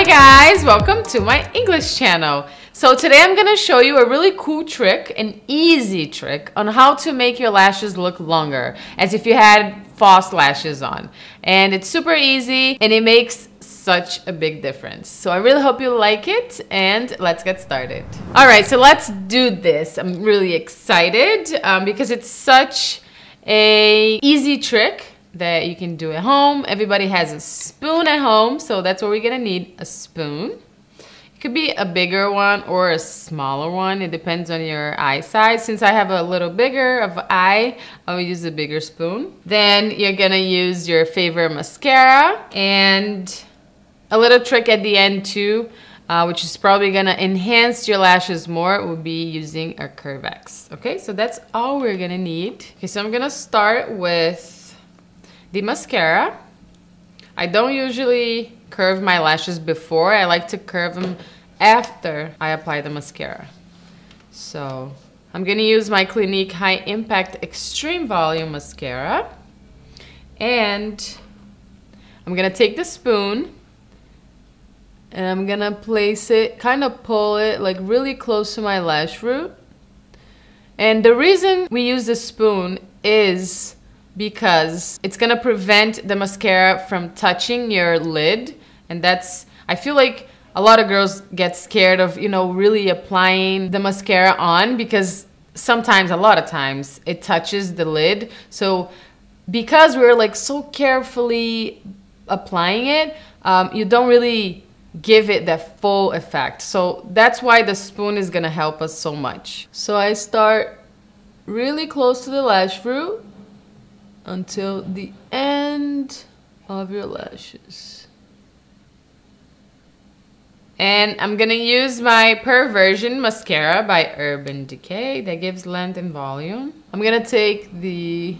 Hi guys, welcome to my English channel. So today I'm gonna show you a really cool trick, an easy trick on how to make your lashes look longer, as if you had false lashes on. And it's super easy and it makes such a big difference. So I really hope you like it and let's get started. All right, so let's do this. I'm really excited because it's such an easy trick that you can do at home. Everybody has a spoon at home, so that's what we're gonna need, a spoon. It could be a bigger one or a smaller one. It depends on your eye size. Since I have a little bigger of eye, I will use a bigger spoon. Then you're gonna use your favorite mascara and a little trick at the end too, which is probably gonna enhance your lashes more, will be using a Curve-X. Okay, so that's all we're gonna need. Okay, so I'm gonna start with the mascara. I don't usually curve my lashes before. I like to curve them after I apply the mascara. So I'm gonna use my Clinique High Impact Extreme Volume Mascara. And I'm gonna take the spoon and I'm gonna place it, kind of pull it like really close to my lash root. And the reason we use the spoon is because it's gonna prevent the mascara from touching your lid. And that's, I feel like a lot of girls get scared of, you know, really applying the mascara on because sometimes, a lot of times, it touches the lid. So because we're like so carefully applying it, you don't really give it that full effect. So that's why the spoon is gonna help us so much. So I start really close to the lash root until the end of your lashes. And I'm gonna use my Perversion mascara by Urban Decay that gives length and volume. I'm gonna take the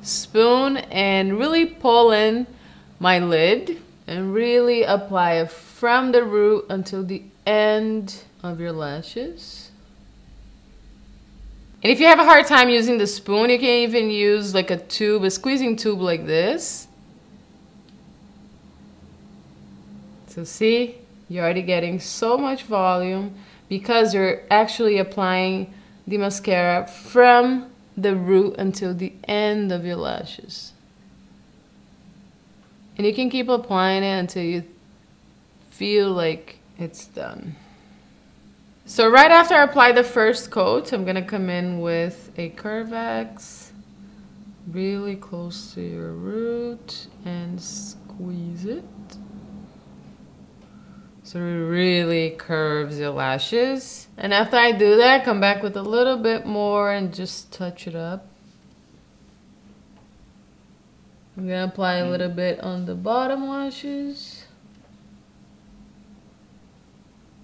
spoon and really pull in my lid and really apply it from the root until the end of your lashes. And if you have a hard time using the spoon, you can even use like a tube, a squeezing tube like this. So see, you're already getting so much volume because you're actually applying the mascara from the root until the end of your lashes. And you can keep applying it until you feel like it's done. So right after I apply the first coat, I'm gonna come in with a Curve-X really close to your root and squeeze it. So it really curves your lashes. And after I do that, come back with a little bit more and just touch it up. I'm gonna apply a little bit on the bottom lashes.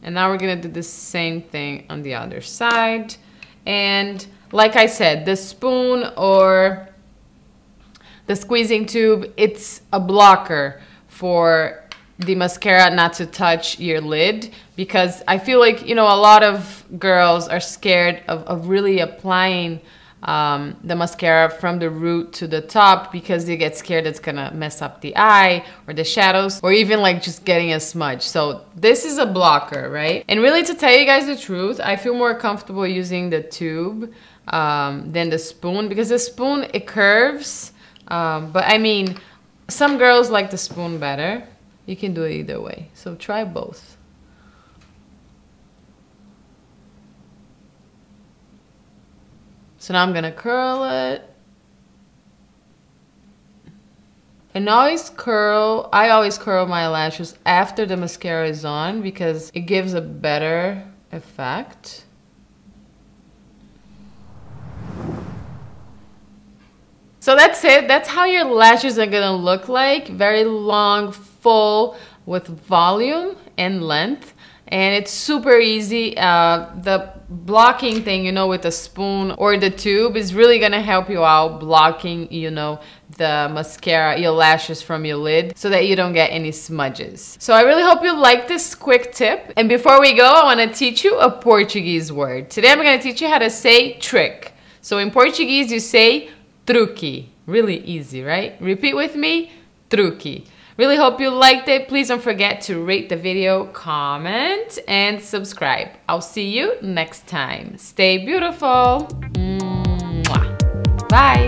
And now we're gonna do the same thing on the other side. And like I said, the spoon or the squeezing tube, it's a blocker for the mascara not to touch your lid, because I feel like, you know, a lot of girls are scared of really applying the mascara from the root to the top because they get scared it's gonna mess up the eye or the shadows or even like just getting a smudge. So this is a blocker, right? And really, to tell you guys the truth, I feel more comfortable using the tube than the spoon, because the spoon, it curves, but I mean, some girls like the spoon better. You can do it either way, so try both. So now I'm gonna curl it. And I always curl my lashes after the mascara is on because it gives a better effect. So that's it, that's how your lashes are gonna look like. Very long, full, with volume and length. And it's super easy. The blocking thing, you know, with a spoon or the tube is really gonna help you out blocking, you know, the mascara, your lashes from your lid, so that you don't get any smudges. So I really hope you like this quick tip. And before we go, I wanna teach you a Portuguese word. Today I'm gonna teach you how to say trick. So in Portuguese, you say truque. Really easy, right? Repeat with me, truque. Really hope you liked it. Please don't forget to rate the video, comment, and subscribe. I'll see you next time. Stay beautiful. Mwah. Bye.